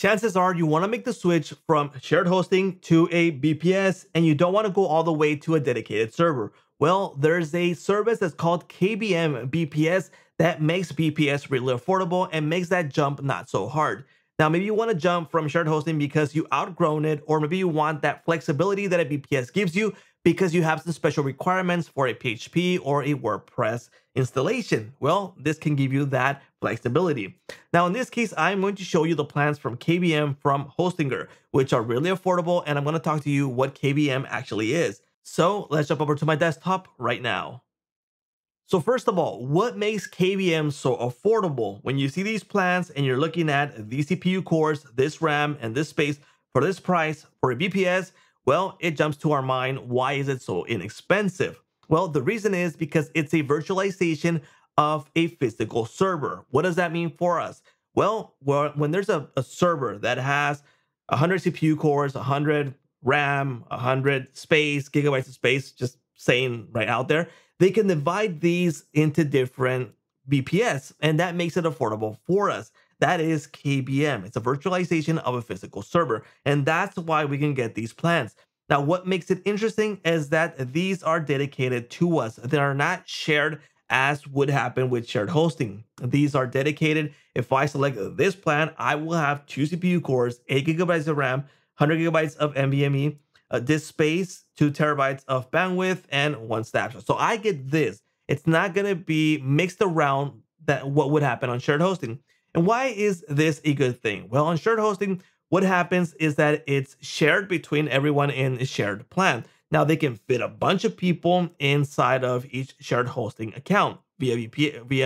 chances are you want to make the switch from shared hosting to a VPS, and you don't want to go all the way to a dedicated server. Well, there's a service that's called KVM VPS that makes VPS really affordable and makes that jump not so hard. Now, maybe you want to jump from shared hosting because you outgrown it, or maybe you want that flexibility that a VPS gives you because you have some special requirements for a PHP or a WordPress installation. Well, this can give you that flexibility. Now, in this case, I'm going to show you the plans from KVM from Hostinger, which are really affordable, and I'm going to talk to you what KVM actually is. So let's jump over to my desktop right now. So first of all, what makes KVM so affordable? When you see these plans and you're looking at these CPU cores, this RAM, and this space for this price for a VPS, well, it jumps to our mind, why is it so inexpensive? Well, the reason is because it's a virtualization of a physical server. What does that mean for us? Well, when there's a server that has 100 CPU cores, 100 RAM, 100 space, gigabytes of space, just saying right out there, they can divide these into different VPS, and that makes it affordable for us. That is KVM. It's a virtualization of a physical server, and that's why we can get these plans. Now, what makes it interesting is that these are dedicated to us. They are not shared as would happen with shared hosting. These are dedicated. If I select this plan, I will have 2 CPU cores, 8 gigabytes of RAM, 100 gigabytes of NVMe, disk space, 2 terabytes of bandwidth, and 1 snapshot. So I get this. It's not going to be mixed around that what would happen on shared hosting. And why is this a good thing? Well, on shared hosting, what happens is that it's shared between everyone in a shared plan. Now they can fit a bunch of people inside of each shared hosting account via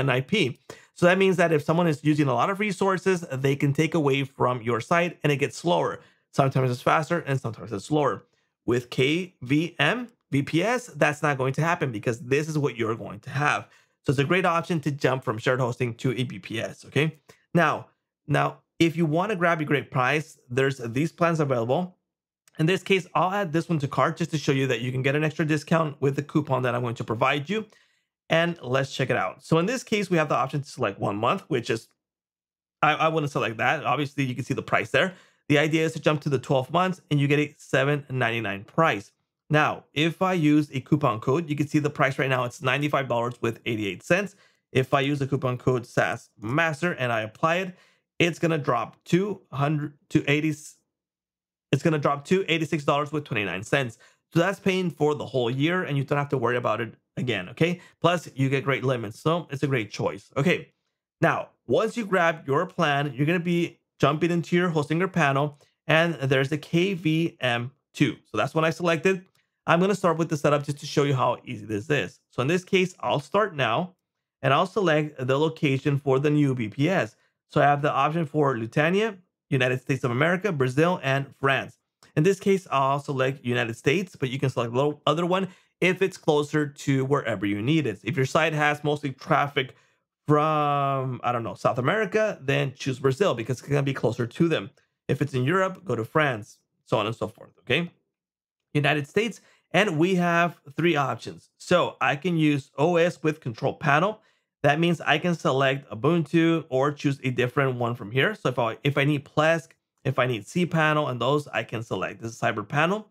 an IP. So that means that if someone is using a lot of resources, they can take away from your site, and it gets slower. Sometimes it's faster and sometimes it's slower. With KVM, VPS, that's not going to happen because this is what you're going to have. So it's a great option to jump from shared hosting to a VPS, okay? Now, if you want to grab a great price, there's these plans available. In this case, I'll add this one to cart just to show you that you can get an extra discount with the coupon that I'm going to provide you. And let's check it out. So in this case, we have the option to select 1 month, which is, I wouldn't select that. Obviously, you can see the price there. The idea is to jump to the 12 months and you get a $7.99 price. Now, if I use a coupon code, you can see the price right now, it's $95.88. If I use the coupon code SaaS Master and I apply it, it's going to drop to $86.29. So that's paying for the whole year and you don't have to worry about it again, okay? Plus, you get great limits, so it's a great choice. Okay, now, once you grab your plan, you're going to be jumping into your Hostinger panel, and there's the KVM2. So that's what I selected. I'm going to start with the setup just to show you how easy this is. So in this case, I'll start now, and I'll select the location for the new VPS. So I have the option for Lithuania, United States of America, Brazil, and France. In this case, I'll select United States, but you can select the other one if it's closer to wherever you need it. If your site has mostly traffic from, I don't know, South America, then choose Brazil because it's going to be closer to them. If it's in Europe, go to France, so on and so forth, okay? United States, and we have 3 options. So I can use OS with control panel. That means I can select Ubuntu or choose a different one from here. So if I need Plesk, if I need cPanel and those, I can select. This is CyberPanel,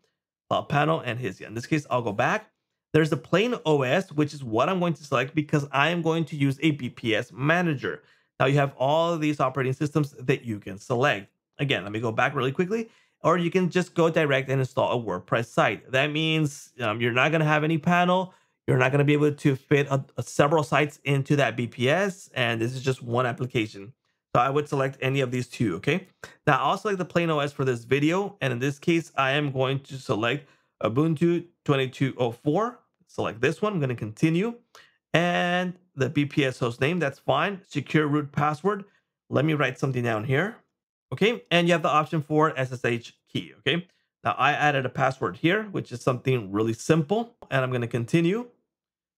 CloudPanel, and Hizya. In this case, I'll go back. There's the plain OS, which is what I'm going to select because I am going to use a VPS manager. Now you have all of these operating systems that you can select. Again, let me go back really quickly, or you can just go direct and install a WordPress site. That means you're not going to have any panel. You're not going to be able to fit several sites into that VPS, and this is just one application. So I would select any of these 2, okay? Now I'll select the plain OS for this video, and in this case, I am going to select Ubuntu 22.04. Select this one, I'm going to continue, and the VPS host name, that's fine. Secure root password, let me write something down here, okay? And you have the option for SSH key, okay? Now I added a password here, which is something really simple, and I'm going to continue,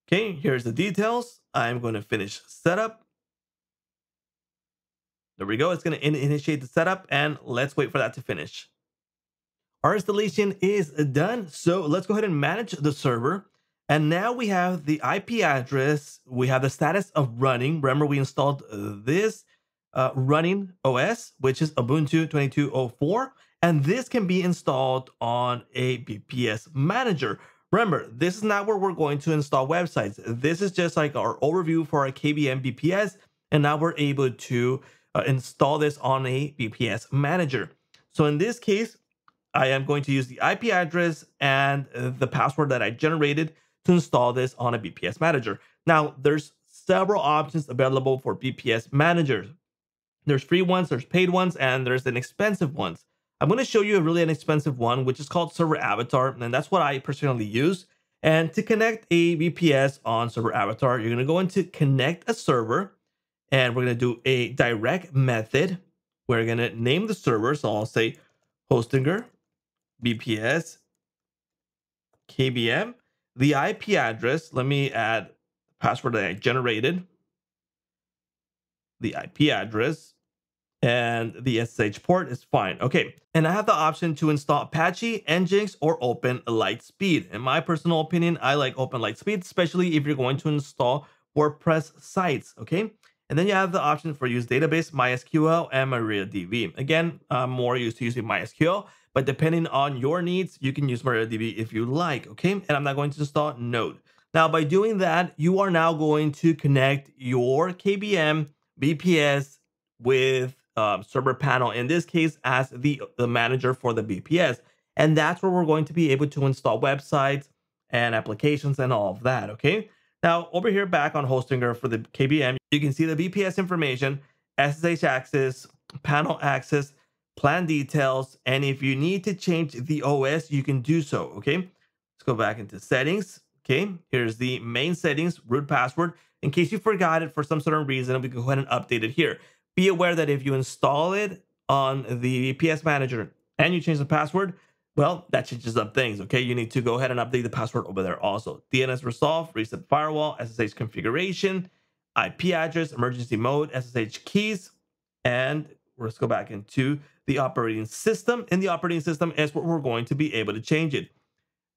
okay? Here's the details, I'm going to finish setup. There we go, it's going to initiate the setup, and let's wait for that to finish. Our installation is done, so let's go ahead and manage the server. And now we have the IP address, we have the status of running. Remember, we installed this running OS, which is Ubuntu 22.04. And this can be installed on a VPS manager. Remember, this is not where we're going to install websites. This is just like our overview for our KVM VPS. And now we're able to install this on a VPS manager. So in this case, I am going to use the IP address and the password that I generated to install this on a VPS manager. Now, there's several options available for VPS managers. There's free ones, there's paid ones, and there's inexpensive ones. I'm going to show you a really inexpensive one, which is called Server Avatar, and that's what I personally use. And to connect a VPS on Server Avatar, you're going to go into Connect a Server, and we're going to do a direct method. We're going to name the server, so I'll say Hostinger VPS KVM. The IP address, let me add password that I generated, the IP address, and the SSH port is fine. Okay, and I have the option to install Apache, Nginx, or Open Lightspeed. In my personal opinion, I like Open Lightspeed, especially if you're going to install WordPress sites, okay? And then you have the option for use database, MySQL, and MariaDB. Again, I'm more used to using MySQL, but depending on your needs, you can use MariaDB if you like, okay? And I'm not going to install Node. Now, by doing that, you are now going to connect your KVM VPS with CyberPanel, in this case, as the manager for the VPS. And that's where we're going to be able to install websites and applications and all of that, okay? Now, over here back on Hostinger for the KVM, you can see the VPS information, SSH access, panel access, plan details, and if you need to change the OS, you can do so, okay? Let's go back into settings, okay? Here's the main settings, root password. In case you forgot it for some certain reason, we can go ahead and update it here. Be aware that if you install it on the VPS manager and you change the password, well, that changes up things, okay? You need to go ahead and update the password over there also. DNS resolve, reset firewall, SSH configuration, IP address, emergency mode, SSH keys, and let's go back into the operating system. In the operating system is what we're going to be able to change it.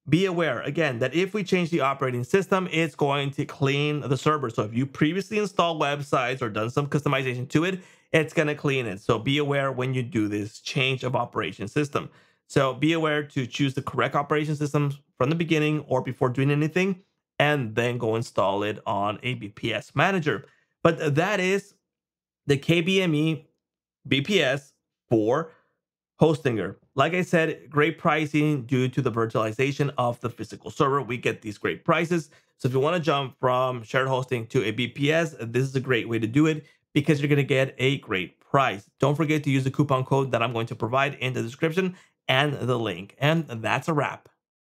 Be aware, again, that if we change the operating system, it's going to clean the server. So if you previously installed websites or done some customization to it, it's going to clean it. So be aware when you do this change of operation system. So be aware to choose the correct operation system from the beginning or before doing anything, and then go install it on a VPS manager. But that is the KVME VPS for Hostinger. Like I said, great pricing due to the virtualization of the physical server. We get these great prices. So if you want to jump from shared hosting to a VPS, this is a great way to do it because you're going to get a great price. Don't forget to use the coupon code that I'm going to provide in the description and the link. And that's a wrap.